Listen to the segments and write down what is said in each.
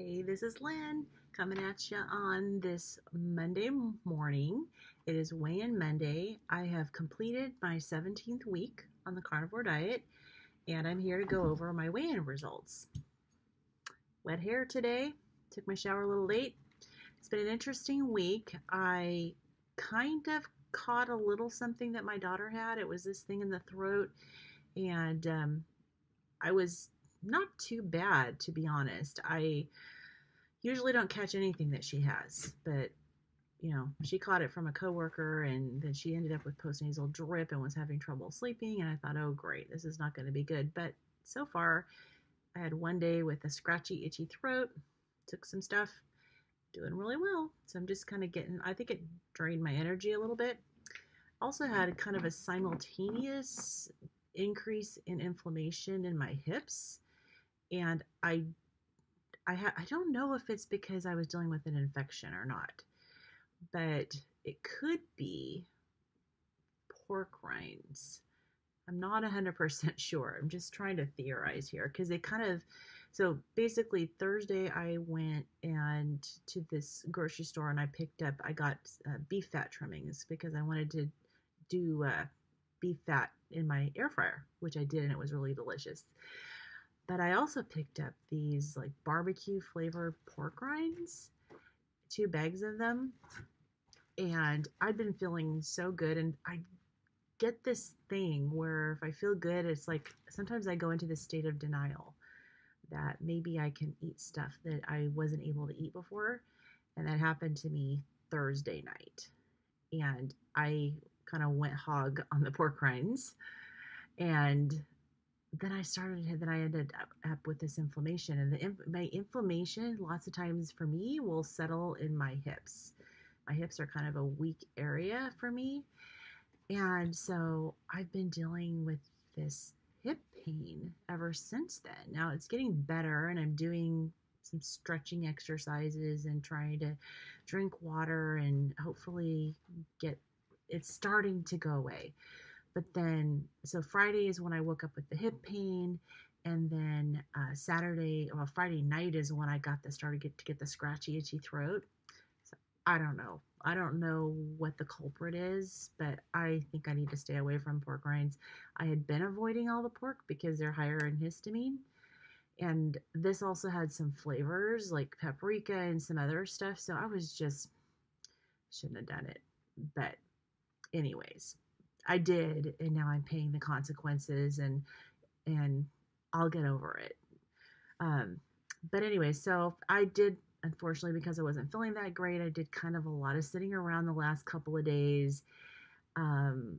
Hey, this is Lynn coming at you on this Monday morning. It is weigh-in Monday. I have completed my 17th week on the carnivore diet, and I'm here to go over my weigh-in results. Wet hair today. Took my shower a little late. It's been an interesting week. I kind of caught a little something that my daughter had. It was this thing in the throat, and I was not too bad, to be honest. I usually don't catch anything that she has, but you know, she caught it from a coworker, and then she ended up with postnasal drip and was having trouble sleeping. And I thought, oh great, this is not going to be good. But so far, I had one day with a scratchy, itchy throat. Took some stuff, doing really well. So I'm just kind of getting. I think it drained my energy a little bit. Also had kind of a simultaneous increase in inflammation in my hips. And I don't know if it's because I was dealing with an infection or not, but it could be pork rinds. I'm not 100% sure. I'm just trying to theorize here because they kind of, so basically Thursday I went and to this grocery store and I got beef fat trimmings because I wanted to do beef fat in my air fryer, which I did, and it was really delicious. But I also picked up these like barbecue flavored pork rinds, 2 bags of them. And I've been feeling so good. And I get this thing where if I feel good, it's like sometimes I go into this state of denial that maybe I can eat stuff that I wasn't able to eat before. And that happened to me Thursday night. And I kind of went hog on the pork rinds. And then I ended up with this inflammation, and my inflammation lots of times for me will settle in my hips. My hips are kind of a weak area for me. And so I've been dealing with this hip pain ever since then. Now it's getting better, and I'm doing some stretching exercises and trying to drink water and hopefully it's starting to go away. But then, so Friday is when I woke up with the hip pain, and then Friday night is when I started to get the scratchy, itchy throat. So I don't know. I don't know what the culprit is, but I think I need to stay away from pork rinds. I had been avoiding all the pork because they're higher in histamine, and this also had some flavors like paprika and some other stuff. So I was just, shouldn't have done it. But anyways, I did, and now I'm paying the consequences, and I'll get over it. But anyway, so I did, unfortunately, because I wasn't feeling that great, I did kind of a lot of sitting around the last couple of days. Didn't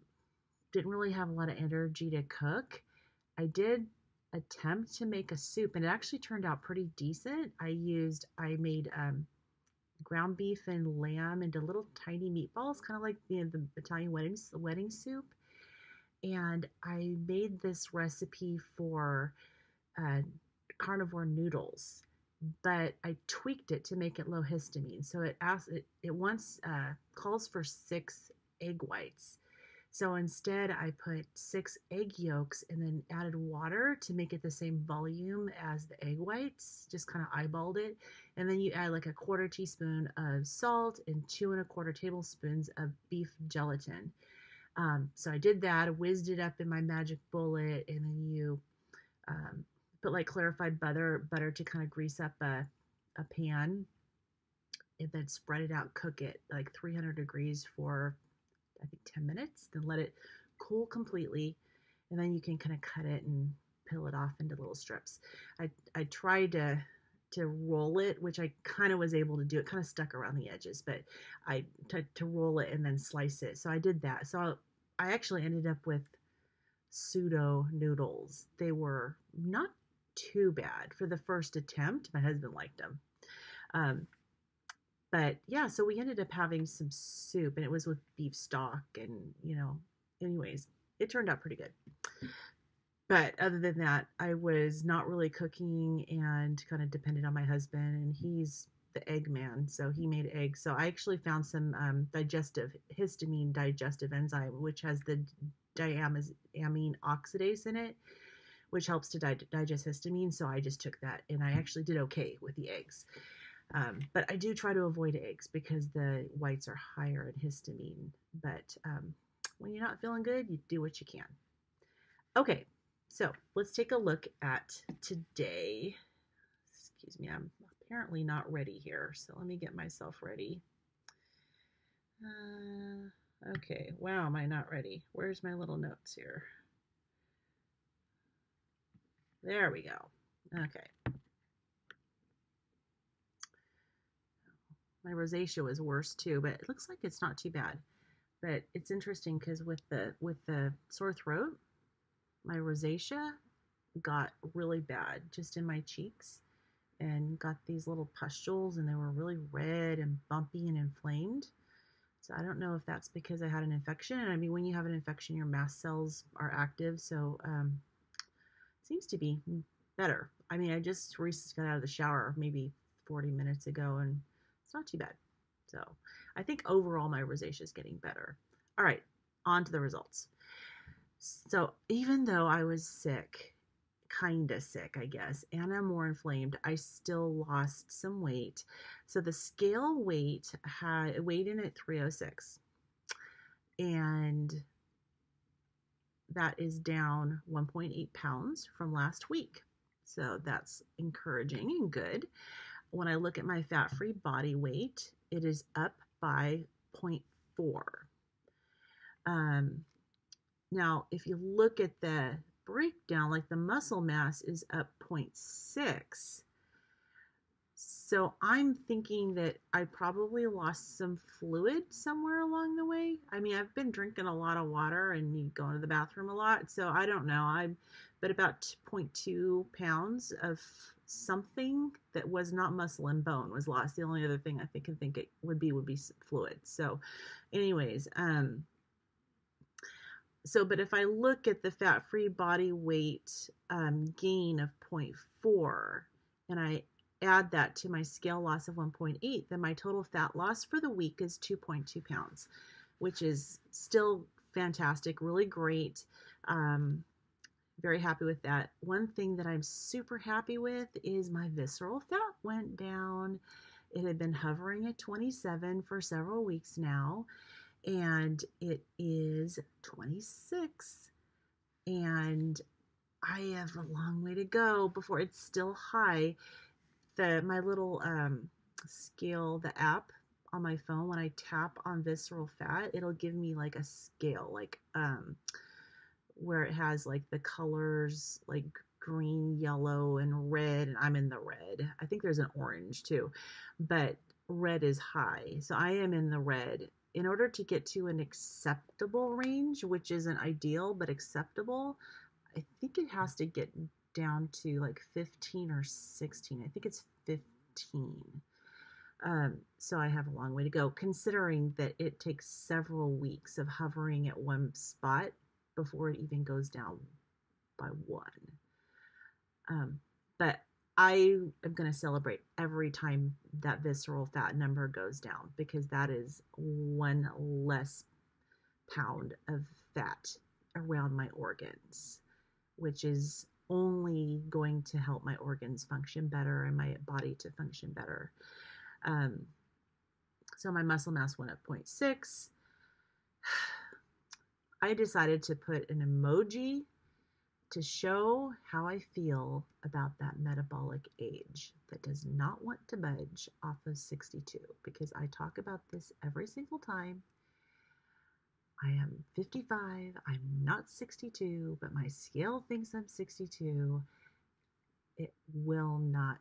really have a lot of energy to cook. I did attempt to make a soup, and it actually turned out pretty decent. I made ground beef and lamb into little tiny meatballs, kind of like the Italian wedding soup. And I made this recipe for carnivore noodles, but I tweaked it to make it low histamine. So it calls for 6 egg whites. So instead I put 6 egg yolks and then added water to make it the same volume as the egg whites, just kind of eyeballed it. And then you add like a 1/4 teaspoon of salt and 2 1/4 tablespoons of beef gelatin. So I did that, whizzed it up in my magic bullet, and then you put like clarified butter to kind of grease up a pan, and then spread it out, cook it like 300 degrees for I think 10 minutes, then let it cool completely, and then you can kind of cut it and peel it off into little strips. I tried to roll it, which I kind of was able to do. It kind of stuck around the edges, but I to roll it and then slice it. So I did that. So I actually ended up with pseudo noodles. They were not too bad for the first attempt. My husband liked them. But yeah, so we ended up having some soup, and it was with beef stock, and you know, anyways, it turned out pretty good. But other than that, I was not really cooking and kind of depended on my husband, and he's the egg man, so he made eggs. So I actually found some histamine digestive enzyme, which has the diamine oxidase in it, which helps to digest histamine. So I just took that, and I actually did okay with the eggs. But I do try to avoid eggs because the whites are higher in histamine. But when you're not feeling good, you do what you can. Okay, so let's take a look at today. Excuse me, I'm apparently not ready here. So let me get myself ready. Okay, wow, am I not ready? Where's my little notes here? There we go. Okay. My rosacea is worse too, but it looks like it's not too bad. But it's interesting because with the sore throat, my rosacea got really bad just in my cheeks and got these little pustules, and they were really red and bumpy and inflamed. So I don't know if that's because I had an infection. And I mean, when you have an infection, your mast cells are active. So it seems to be better. I mean, I just recently got out of the shower maybe 40 minutes ago, and it's not too bad. So I think overall my rosacea is getting better. All right, on to the results. So even though I was sick, kind of sick, I guess, and I'm more inflamed, I still lost some weight. So the scale weight weighed in at 306, and that is down 1.8 pounds from last week. So that's encouraging and good. When I look at my fat-free body weight, it is up by 0.4. Now, if you look at the breakdown, like the muscle mass is up 0.6. So I'm thinking that I probably lost some fluid somewhere along the way. I mean, I've been drinking a lot of water and going to the bathroom a lot, so I don't know. But about 0.2 pounds of something that was not muscle and bone was lost. The only other thing I think it would be fluid. So anyways, but if I look at the fat-free body weight gain of 0.4 and I add that to my scale loss of 1.8, then my total fat loss for the week is 2.2 pounds, which is still fantastic, really great. Very happy with that. One thing that I'm super happy with is my visceral fat went down. It had been hovering at 27 for several weeks now, and it is 26, and I have a long way to go before it's still high. My little scale, the app on my phone, when I tap on visceral fat, it'll give me like a scale, like where it has like the colors, like green, yellow, and red, and I'm in the red. I think there's an orange too, but red is high, so I am in the red. In order to get to an acceptable range, which isn't ideal, but acceptable, I think it has to get down to like 15 or 16. I think it's 15. So I have a long way to go, considering that it takes several weeks of hovering at one spot before it even goes down by one. But I am going to celebrate every time that visceral fat number goes down, because that is one less pound of fat around my organs, which is only going to help my organs function better and my body to function better. So my muscle mass went up 0.6. I decided to put an emoji to show how I feel about that metabolic age that does not want to budge off of 62, because I talk about this every single time. I am 55, I'm not 62, but my scale thinks I'm 62. It will not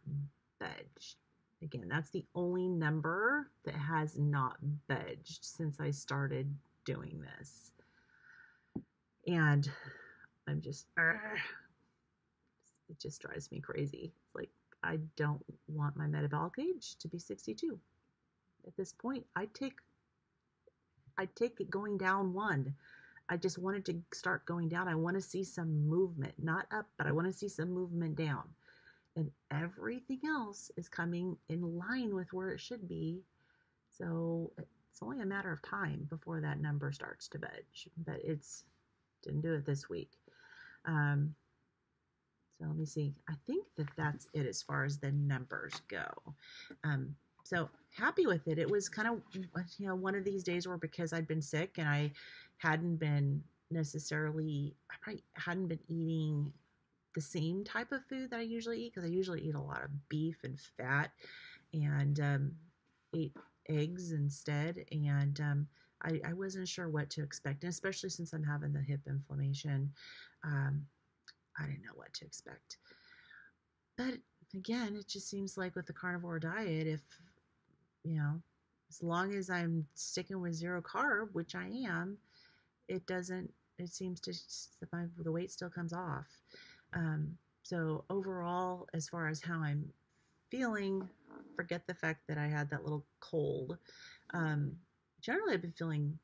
budge. Again, that's the only number that has not budged since I started doing this. And I'm just, it just drives me crazy. It's like, I don't want my metabolic age to be 62. At this point, I take it going down one. I just wanted to start going down. I want to see some movement, not up, but I want to see some movement down. And everything else is coming in line with where it should be. So it's only a matter of time before that number starts to budge, but didn't do it this week. So let me see. I think that that's it as far as the numbers go. So happy with it. It was kind of, you know, one of these days where because I'd been sick and I hadn't been necessarily, I probably hadn't been eating the same type of food that I usually eat, because I usually eat a lot of beef and fat, and ate eggs instead. And I wasn't sure what to expect, and especially since I'm having the hip inflammation, I didn't know what to expect. But again, it just seems like with the carnivore diet, if, you know, as long as I'm sticking with zero carb, which I am, it doesn't, it seems to, the weight still comes off. So overall, as far as how I'm feeling, forget the fact that I had that little cold. Generally, I've been feeling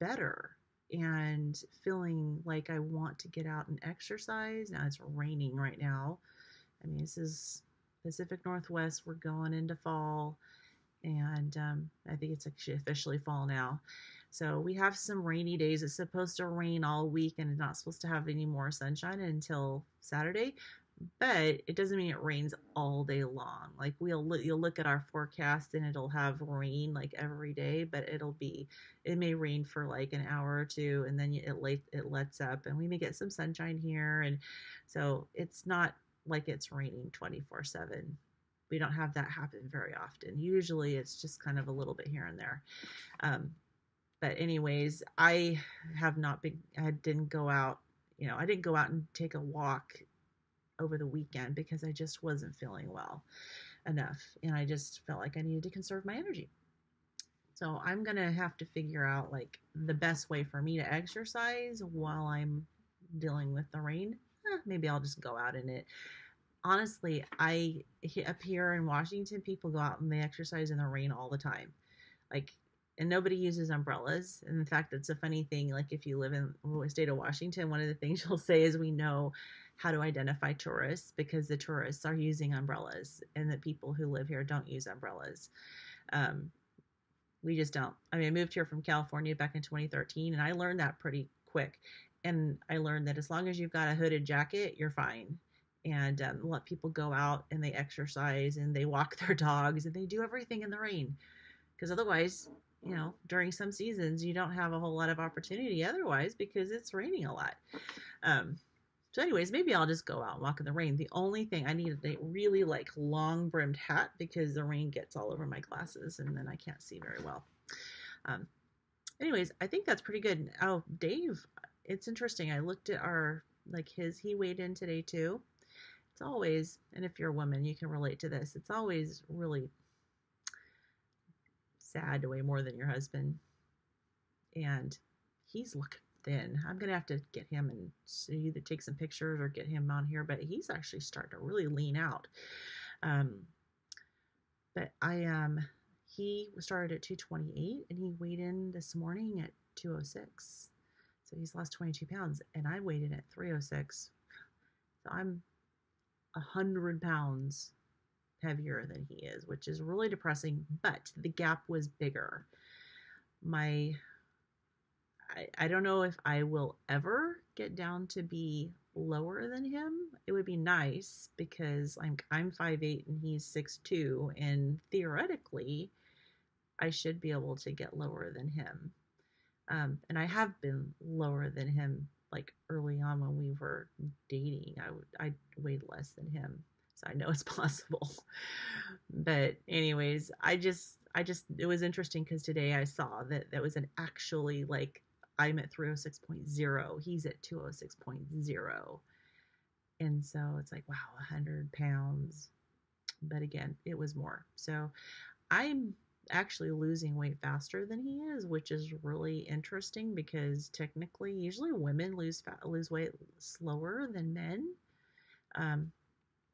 better and feeling like I want to get out and exercise. Now it's raining right now. I mean, this is Pacific Northwest. We're going into fall, and I think it's actually officially fall now. So we have some rainy days. It's supposed to rain all week, and it's not supposed to have any more sunshine until Saturday. But it doesn't mean it rains all day long. Like you'll look at our forecast and it'll have rain like every day, but it may rain for like an hour or two, and then it lets up, and we may get some sunshine here. And so it's not like it's raining 24/7. We don't have that happen very often. Usually it's just kind of a little bit here and there. But anyways, I didn't go out, you know, I didn't go out and take a walk over the weekend because I just wasn't feeling well enough. And I just felt like I needed to conserve my energy. So I'm going to have to figure out like the best way for me to exercise while I'm dealing with the rain. Maybe I'll just go out in it. Honestly, up here in Washington, people go out and they exercise in the rain all the time. Like, and nobody uses umbrellas. And in fact, it's a funny thing. Like if you live in the state of Washington, one of the things you'll say is we know how to identify tourists because the tourists are using umbrellas, and the people who live here don't use umbrellas. We just don't. I mean, I moved here from California back in 2013, and I learned that pretty quick. And I learned that as long as you've got a hooded jacket, you're fine. And let people go out and they exercise and they walk their dogs and they do everything in the rain, because otherwise, you know, during some seasons, you don't have a whole lot of opportunity otherwise because it's raining a lot. So anyways, maybe I'll just go out and walk in the rain. The only thing I need a really like long brimmed hat because the rain gets all over my glasses and then I can't see very well. Anyways, I think that's pretty good. Oh, Dave, it's interesting. I looked at our, like his, he weighed in today too. It's always, and if you're a woman, you can relate to this. It's always really sad to weigh more than your husband. And he's looking thin. I'm going to have to get him and either take some pictures or get him on here, but he's actually starting to really lean out. But he started at 228 and he weighed in this morning at 206. So he's lost 22 pounds and I weighed in at 306. So I'm 100 pounds heavier than he is, which is really depressing, but the gap was bigger. I don't know if I will ever get down to be lower than him. It would be nice because I'm 5'8" and he's 6'2", and theoretically I should be able to get lower than him. And I have been lower than him, like early on when we were dating. I weighed less than him. So I know it's possible. But anyways, it was interesting because today I saw that that was an actually like I'm at 306.0. He's at 206.0. And so it's like, wow, 100 pounds. But again, it was more. So I'm actually losing weight faster than he is, which is really interesting because technically, usually women lose weight slower than men.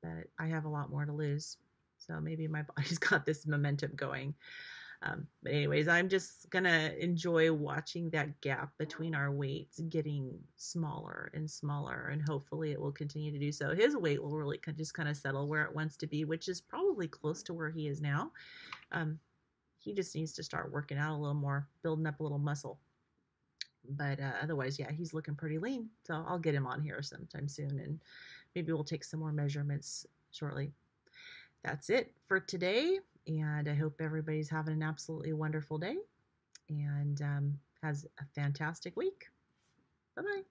But I have a lot more to lose. So maybe my body's got this momentum going. But anyways, I'm just going to enjoy watching that gap between our weights getting smaller and smaller, and hopefully it will continue to do so. His weight will really just kind of settle where it wants to be, which is probably close to where he is now. He just needs to start working out a little more, building up a little muscle. But otherwise, yeah, he's looking pretty lean. So I'll get him on here sometime soon and Maybe we'll take some more measurements shortly. That's it for today, and I hope everybody's having an absolutely wonderful day and has a fantastic week. Bye-bye.